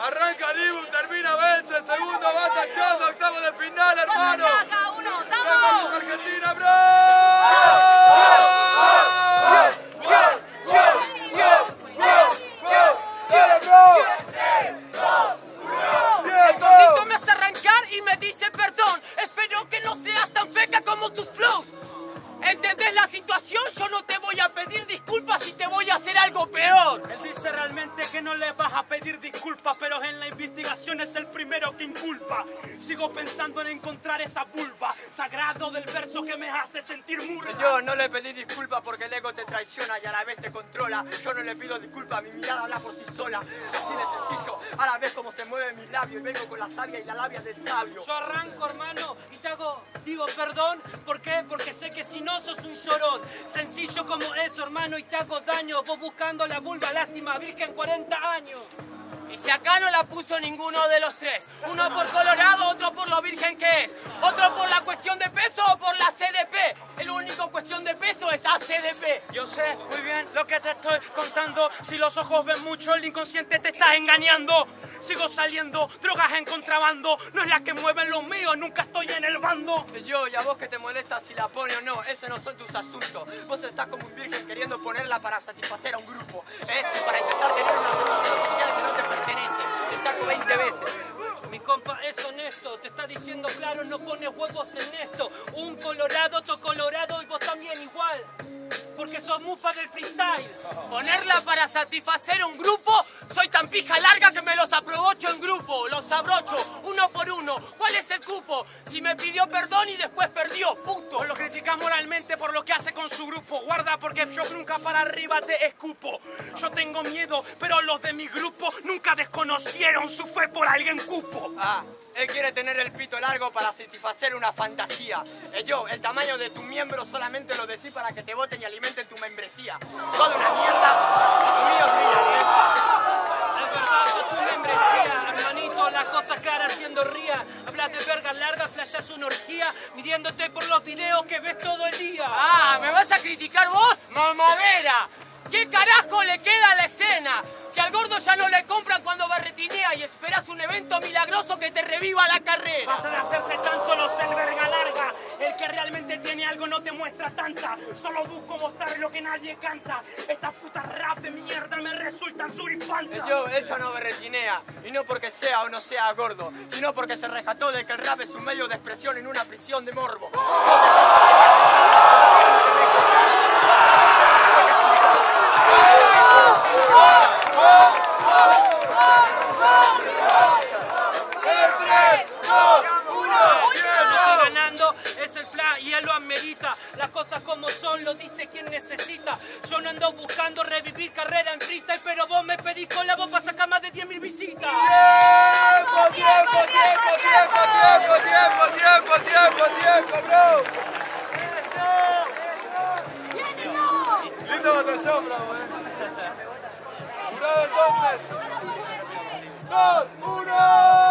Arranca Dybbuk, termina Beelze, segundo va Tachando, octavo de final, hermano. ¡Vamos Argentina, bro! ¡Dale, bro! El gordito me hace arrancar y me dice perdón. Espero que no seas tan feca como tus flows. ¿Entendés la situación? Yo no te voy a pedir disculpas y te voy a hacer algo peor. Él dice realmente que no le vas a pedir disculpas, pero en la investigación es el primero que inculpa. Sigo pensando en encontrar esa vulva, sagrado del verso que me hace sentir murra. Yo no le pedí disculpas porque el ego te traiciona y a la vez te controla. Yo no le pido disculpas, mi mirada habla por sí sola. Así de sencillo, a la vez como se mueve mi labio y vengo con la savia y la labia del sabio. Yo arranco, hermano, y te hago, digo perdón. ¿Por qué? Porque sé que si no sos un llorón, sencillo como eso, hermano, y te hago daño. Vos buscando la vulva, lástima, virgen, 40 años. Y si acá no la puso ninguno de los tres, uno por Colorado, otro por lo virgen que es, otro por la cuestión de peso o por la CDP. El único cuestión de peso es ACDP. Yo sé muy bien lo que te estoy contando. Si los ojos ven mucho, el inconsciente te está engañando. Sigo saliendo, drogas en contrabando. No es la que mueven los míos, nunca estoy en el bando. Yo y a vos que te molesta si la pone o no, esos no son tus asuntos. Vos estás como un virgen queriendo ponerla para satisfacer a un grupo, ¿eh? Para intentar tener una función social que no te pertenece. Te saco 20 veces. Mi compa es honesto, te está diciendo claro, no pones huevos en esto. Un colorado, otro colorado y vos también igual. Porque sos mufa del freestyle. Ponerla para satisfacer a un grupo, soy tan pija larga que me los aprobocho en grupo. Los abrocho, uno por uno, ¿cuál es el cupo? Si me pidió perdón y después perdió, punto. Lo criticas moralmente por lo que hace con su grupo. Guarda porque yo nunca para arriba te escupo. Yo tengo miedo, pero los de mi grupo nunca desconocieron su fe por alguien cupo. Él quiere tener el pito largo para satisfacer una fantasía. Yo, el tamaño de tu miembro solamente lo decís para que te voten y alimenten tu membresía. Toda una mierda, lo mío es mía, ¿eh? Es verdad, es tu membresía, hermanito, las cosas caras haciendo ría. Hablas de verga larga, flashás una orgía, midiéndote por los videos que ves todo el día. ¿Me vas a criticar vos? ¡Mamadera! ¿Qué carajo le queda a la escena? Si al gordo ya no le compran cuando barretinea y esperas un evento milagroso que te reviva la carrera. Basta de hacerse tanto los en verga larga. El que realmente tiene algo no te muestra tanta. Solo busco mostrar lo que nadie canta. Esta puta rap de mierda me resultan suripanta. Yo no barretinea. Y no porque sea o no sea gordo, sino porque se rescató de que el rap es un medio de expresión en una prisión de morbo. Las cosas como son, lo dice quien necesita. Yo no ando buscando revivir carrera en freestyle, pero vos me pedís colabo para sacar más de 10.000 visitas. ¡Tiempo, tiempo, tiempo, tiempo, tiempo, tiempo, tiempo, tiempo, tiempo, bro! ¡Eso! ¡Eso! ¡Lindo batallón, bravo, eh! ¡Jurado entonces! ¡2, 1!